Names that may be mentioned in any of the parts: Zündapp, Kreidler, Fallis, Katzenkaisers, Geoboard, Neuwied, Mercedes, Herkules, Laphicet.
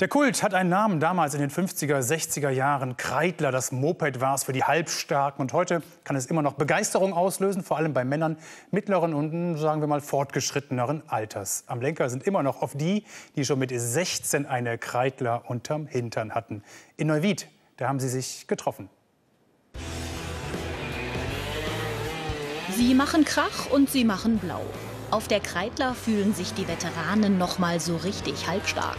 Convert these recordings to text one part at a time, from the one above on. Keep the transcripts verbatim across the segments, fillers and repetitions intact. Der Kult hat einen Namen, damals in den fünfziger, sechziger Jahren. Kreidler, das Moped war es für die Halbstarken. Und heute kann es immer noch Begeisterung auslösen, vor allem bei Männern mittleren und, sagen wir mal, fortgeschritteneren Alters. Am Lenker sind immer noch oft die, die schon mit sechzehn eine Kreidler unterm Hintern hatten. In Neuwied, da haben sie sich getroffen. Sie machen Krach und sie machen blau. Auf der Kreidler fühlen sich die Veteranen noch mal so richtig halbstark.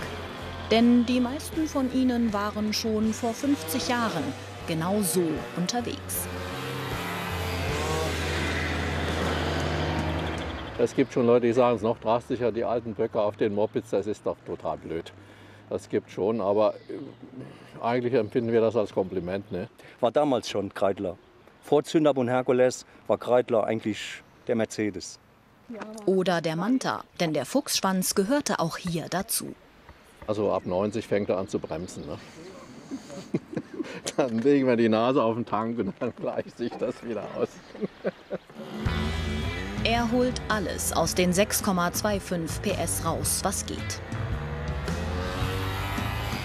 Denn die meisten von ihnen waren schon vor fünfzig Jahren genau so unterwegs. Es gibt schon Leute, die sagen es noch drastischer, die alten Böcke auf den Mopeds, das ist doch total blöd. Das gibt schon, aber eigentlich empfinden wir das als Kompliment. Ne? War damals schon Kreidler. Vor Zündapp und Herkules war Kreidler eigentlich der Mercedes. Oder der Manta, denn der Fuchsschwanz gehörte auch hier dazu. Also ab neunzig fängt er an zu bremsen. Ne? Dann legen wir die Nase auf den Tank und dann gleicht sich das wieder aus. Er holt alles aus den sechs Komma fünfundzwanzig PS raus, was geht.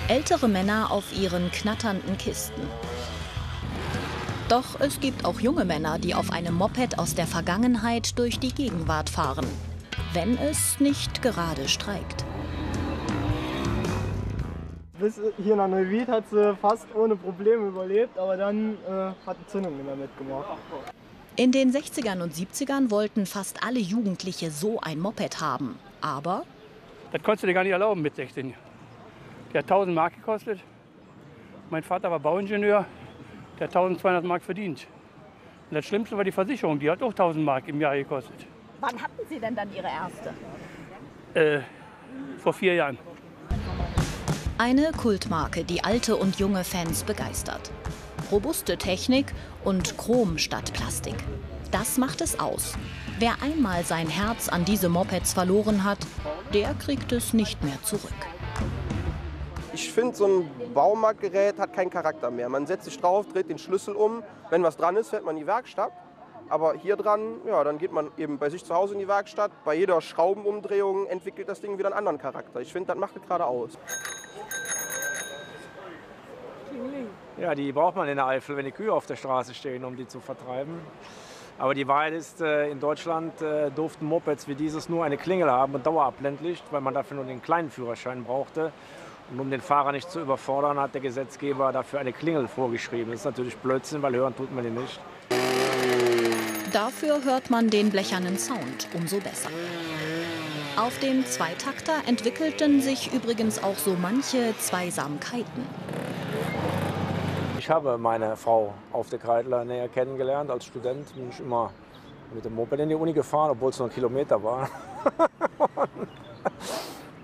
Ältere Männer auf ihren knatternden Kisten. Doch es gibt auch junge Männer, die auf einem Moped aus der Vergangenheit durch die Gegenwart fahren. Wenn es nicht gerade streikt. Bis hier nach Neuwied hat sie fast ohne Probleme überlebt, aber dann äh, hat die Zündung nicht mehr mitgemacht. In den sechzigern und siebzigern wollten fast alle Jugendliche so ein Moped haben. Aber... Das konntest du dir gar nicht erlauben mit sechzehn. Der hat tausend Mark gekostet. Mein Vater war Bauingenieur. Der hat tausendzweihundert Mark verdient. Und das Schlimmste war die Versicherung, die hat auch tausend Mark im Jahr gekostet. Wann hatten Sie denn dann Ihre erste? Äh, vor vier Jahren. Eine Kultmarke, die alte und junge Fans begeistert. Robuste Technik und Chrom statt Plastik. Das macht es aus. Wer einmal sein Herz an diese Mopeds verloren hat, der kriegt es nicht mehr zurück. Ich finde, so ein Baumarktgerät hat keinen Charakter mehr. Man setzt sich drauf, dreht den Schlüssel um. Wenn was dran ist, fährt man in die Werkstatt. Aber hier dran, ja, dann geht man eben bei sich zu Hause in die Werkstatt. Bei jeder Schraubenumdrehung entwickelt das Ding wieder einen anderen Charakter. Ich finde, das macht es gerade aus. Ja, die braucht man in der Eifel, wenn die Kühe auf der Straße stehen, um die zu vertreiben. Aber die Wahrheit ist, in Deutschland durften Mopeds wie dieses nur eine Klingel haben und Dauerabblendlicht, weil man dafür nur den kleinen Führerschein brauchte. Und um den Fahrer nicht zu überfordern, hat der Gesetzgeber dafür eine Klingel vorgeschrieben. Das ist natürlich Blödsinn, weil hören tut man ihn nicht. Dafür hört man den blechernen Sound umso besser. Auf dem Zweitakter entwickelten sich übrigens auch so manche Zweisamkeiten. Ich habe meine Frau auf der Kreidler näher kennengelernt. Als Student bin ich immer mit dem Moped in die Uni gefahren, obwohl es nur ein Kilometer war.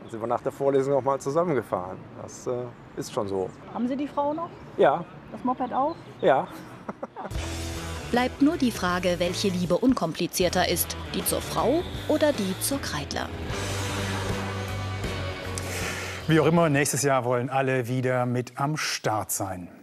Sind wir nach der Vorlesung noch mal zusammengefahren. Das äh, ist schon so. Haben Sie die Frau noch? Ja. Das Moped auch? Ja. Bleibt nur die Frage, welche Liebe unkomplizierter ist, die zur Frau oder die zur Kreidler. Wie auch immer, nächstes Jahr wollen alle wieder mit am Start sein.